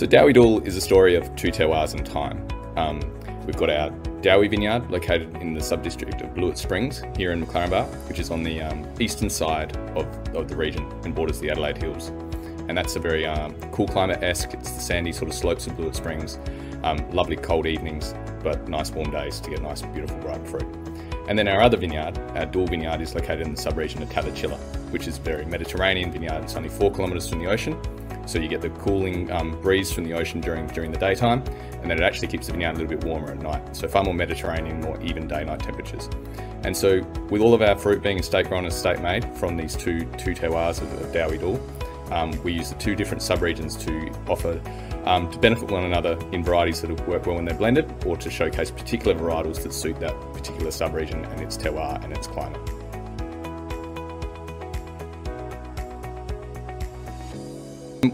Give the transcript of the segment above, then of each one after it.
So Dowie Doole is a story of two terroirs in time. We've got our Dowie vineyard located in the sub-district of Blewett Springs here in McLaren Vale, which is on the eastern side of the region and borders the Adelaide Hills. And that's a very cool climate-esque, it's the sandy sort of slopes of Blewett Springs, lovely cold evenings, but nice warm days to get nice, beautiful, ripe fruit. And then our other vineyard, our Doole vineyard, is located in the sub-region of Tatachilla, which is a very Mediterranean vineyard. It's only 4 kilometres from the ocean, so you get the cooling breeze from the ocean during the daytime, and then it actually keeps the vineyard a little bit warmer at night. So far more Mediterranean, more even day-night temperatures. And so with all of our fruit being estate grown and estate made from these two terroirs of Dowie Doole, we use the two different sub-regions to offer, to benefit one another in varieties that work well when they're blended, or to showcase particular varietals that suit that particular sub-region and its terroir and its climate.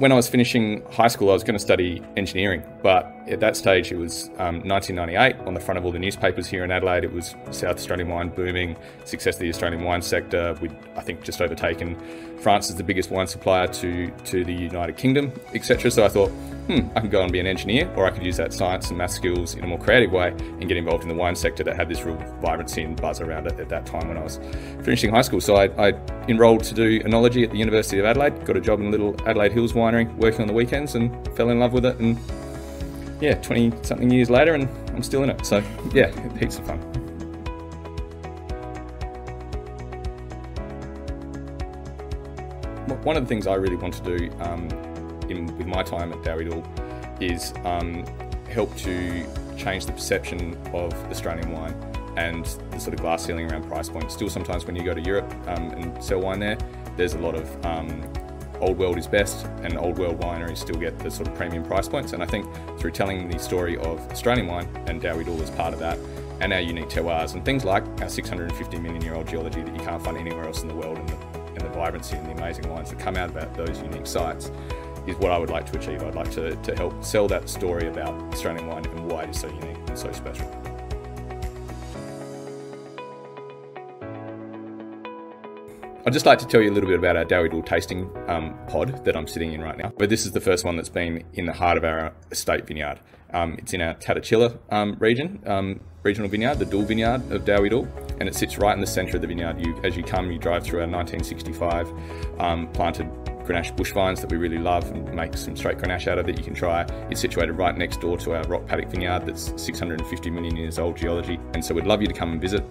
When I was finishing high school, I was going to study engineering, but at that stage it was 1998, on the front of all the newspapers here in Adelaide. It was South Australian wine booming, success of the Australian wine sector. We'd, I think, just overtaken France as the biggest wine supplier to the United Kingdom, etc. So I thought, I can go and be an engineer, or I could use that science and math skills in a more creative way and get involved in the wine sector that had this real vibrancy and buzz around it at that time when I was finishing high school. So I enrolled to do enology at the University of Adelaide, got a job in little Adelaide Hills winery working on the weekends and fell in love with it, and yeah, 20 something years later and I'm still in it. So yeah, heaps of fun. One of the things I really want to do with my time at Dowie Doole is help to change the perception of Australian wine and the sort of glass ceiling around price points. Still, sometimes when you go to Europe and sell wine there, there's a lot of old world is best, and old world wineries still get the sort of premium price points. And I think through telling the story of Australian wine, and Dowie Doole is part of that, and our unique terroirs and things like our 650 million year old geology that you can't find anywhere else in the world, and the vibrancy and the amazing wines that come out of those unique sites, is what I would like to achieve. I'd like to help sell that story about Australian wine and why it is so unique and so special. I'd just like to tell you a little bit about our Dowie Doole tasting pod that I'm sitting in right now. But this is the first one that's been in the heart of our estate vineyard. It's in our Tatachilla regional vineyard, the Doole vineyard of Dowie Doole, and it sits right in the centre of the vineyard. As you drive through our 1965 planted Grenache bush vines that we really love and make some straight Grenache out of that you can try. It's situated right next door to our rock paddock vineyard that's 650 million years old geology, and so we'd love you to come and visit.